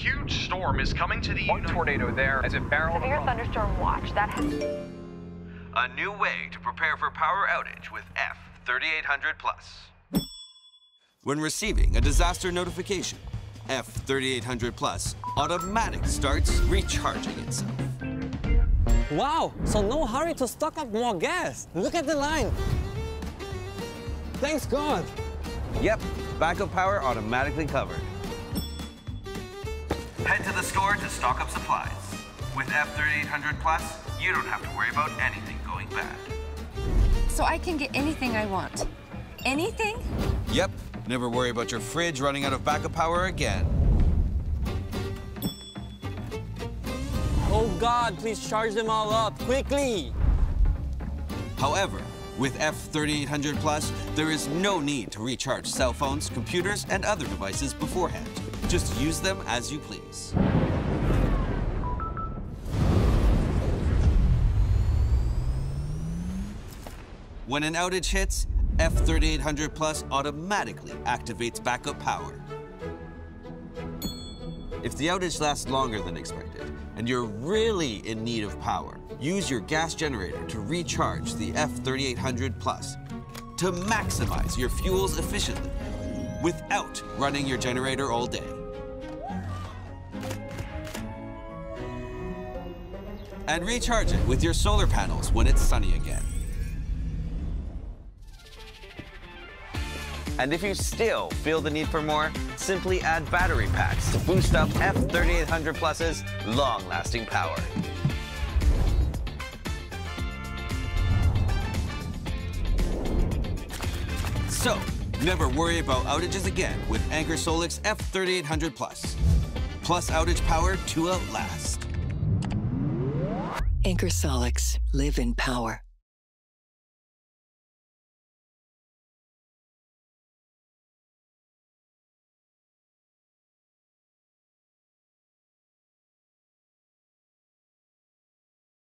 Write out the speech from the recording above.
huge storm is coming to the One tornado there as it barreled Severe thunderstorm watch. That a new way to prepare for power outage with F-3800+. When receiving a disaster notification, F-3800+ automatic starts recharging itself. Wow, so no hurry to stock up more gas. Look at the line. Thanks God. Yep, backup power automatically covered. Head to the store to stock up supplies. With F-3800+, you don't have to worry about anything going bad. So I can get anything I want. Anything? Yep. Never worry about your fridge running out of backup power again. Oh God, please charge them all up, quickly! However, with F-3800+, there is no need to recharge cell phones, computers, and other devices beforehand. Just use them as you please. When an outage hits, F-3800+ automatically activates backup power. If the outage lasts longer than expected, and you're really in need of power, use your gas generator to recharge the F-3800+ to maximize your fuels efficiently without running your generator all day. And recharge it with your solar panels when it's sunny again. And if you still feel the need for more, simply add battery packs to boost up F-3800+'s long-lasting power. So, never worry about outages again with Anker Solix F-3800+. Plus outage power to outlast. Anker Solix. Live in power.